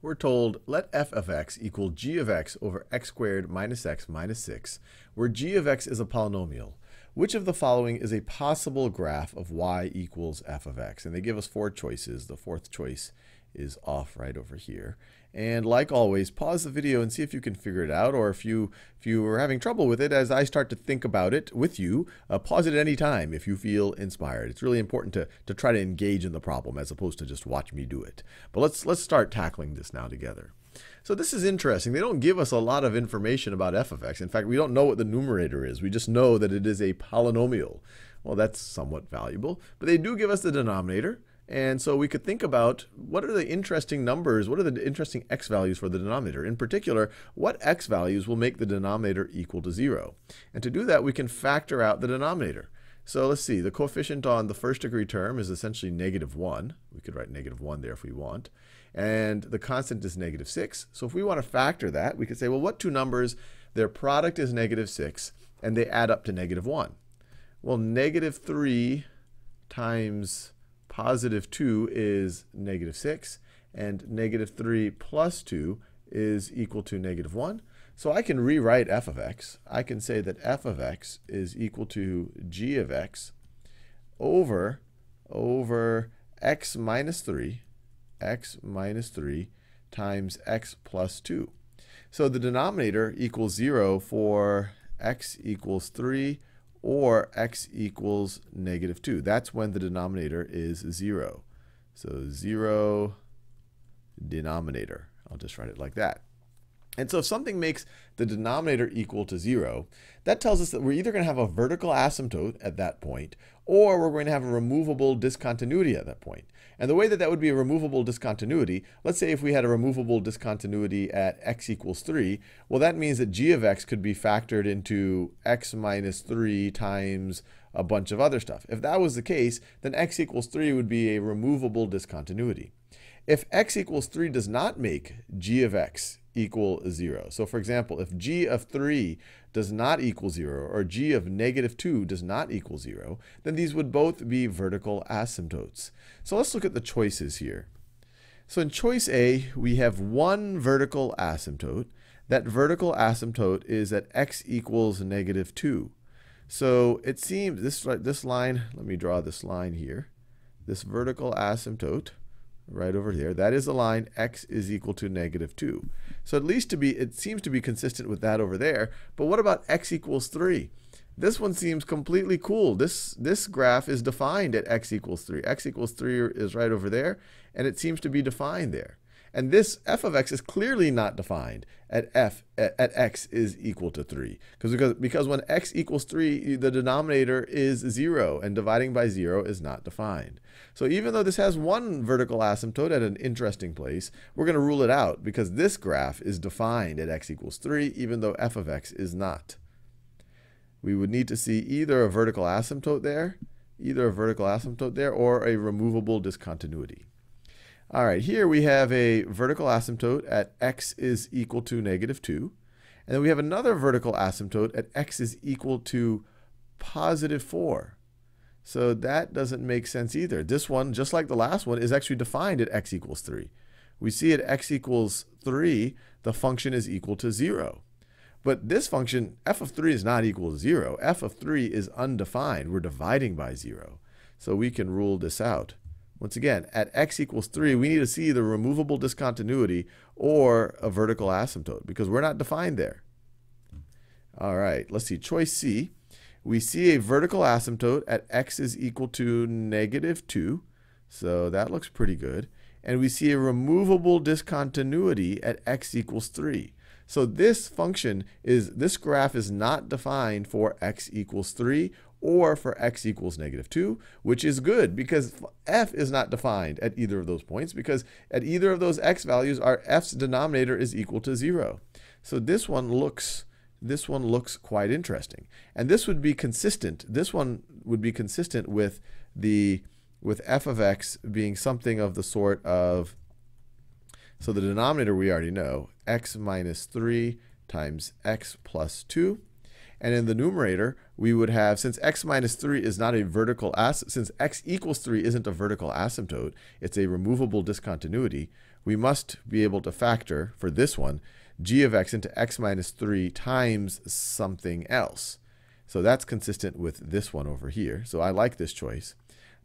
we're told let f of x equal g of x over x squared minus x minus 6, where g of x is a polynomial. Which of the following is a possible graph of y equals f of x? And they give us four choices. The fourth choice is off right over here. And like always, pause the video and see if you can figure it out, or if you are having trouble with it, as I start to think about it with you, pause it at any time if you feel inspired. It's really important to try to engage in the problem as opposed to just watch me do it. But let's start tackling this now together. So this is interesting. They don't give us a lot of information about f of x. In fact, we don't know what the numerator is. We just know that it is a polynomial. Well, that's somewhat valuable. But they do give us the denominator. And so we could think about what are the interesting numbers, what are the interesting x values for the denominator? In particular, what x values will make the denominator equal to 0? And to do that, we can factor out the denominator. So let's see, the coefficient on the first degree term is essentially negative 1. We could write negative 1 there if we want. And the constant is negative 6. So if we want to factor that, we could say, well, what two numbers, their product is negative 6, and they add up to negative 1. Well, negative 3 times positive 2 is negative 6, and negative 3 plus 2 is equal to negative 1. So I can rewrite f of x. I can say that f of x is equal to g of x over x minus 3 times x plus 2. So the denominator equals 0 for x equals 3 or x equals negative 2. That's when the denominator is 0. So 0 denominator. I'll just write it like that. And so if something makes the denominator equal to 0, that tells us that we're either going to have a vertical asymptote at that point, or we're going to have a removable discontinuity at that point. And the way that that would be a removable discontinuity, let's say if we had a removable discontinuity at x equals 3, well, that means that g of x could be factored into x minus 3 times a bunch of other stuff. If that was the case, then x equals 3 would be a removable discontinuity. If x equals 3 does not make g of x equal 0. So for example, if g of 3 does not equal 0, or g of negative 2 does not equal 0, then these would both be vertical asymptotes. So let's look at the choices here. So in choice A, we have one vertical asymptote. That vertical asymptote is at x equals negative 2. So it seems, this line, let me draw this line here. This vertical asymptote right over here, that is the line x is equal to negative 2. So at least it seems to be consistent with that over there. But what about x equals 3? This one seems completely cool. This graph is defined at x equals 3. X equals 3 is right over there, and it seems to be defined there. And this f of x is clearly not defined at x is equal to 3. Because when x equals 3, the denominator is 0, and dividing by 0 is not defined. So even though this has one vertical asymptote at an interesting place, we're going to rule it out because this graph is defined at x equals 3, even though f of x is not. We would need to see either a vertical asymptote there, or a removable discontinuity. All right, here we have a vertical asymptote at x is equal to negative 2. And then we have another vertical asymptote at x is equal to positive 4. So that doesn't make sense either. This one, just like the last one, is actually defined at x equals 3. We see at x equals 3, the function is equal to 0. But this function, f of 3 is not equal to 0. F of 3 is undefined. We're dividing by 0. So we can rule this out. Once again, at x equals 3, we need to see the removable discontinuity or a vertical asymptote because we're not defined there. All right, let's see. Choice C, we see a vertical asymptote at x is equal to negative 2. So that looks pretty good. And we see a removable discontinuity at x equals 3. So this graph is not defined for x equals 3 or for x equals negative 2, which is good because f is not defined at either of those points because at either of those x values, our f's denominator is equal to 0. So this one looks quite interesting. And this would be consistent. This one would be consistent with f of x being something of the sort of, so the denominator we already know, x minus 3 times x plus 2. And in the numerator, we would have, since x minus 3 is not a vertical asymptote, since x equals 3 isn't a vertical asymptote, it's a removable discontinuity, we must be able to factor, for this one, g of x into x minus 3 times something else. So that's consistent with this one over here. So I like this choice.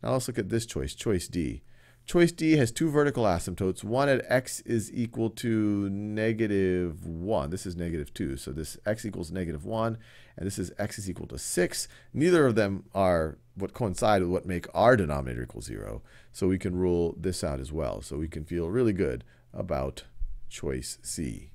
Now let's look at this choice, choice D. Choice D has two vertical asymptotes, one at x is equal to negative 1. This is negative 2, so this x equals negative 1, and this is x is equal to 6. Neither of them are what coincide with what make our denominator equal 0, so we can rule this out as well. So we can feel really good about choice C.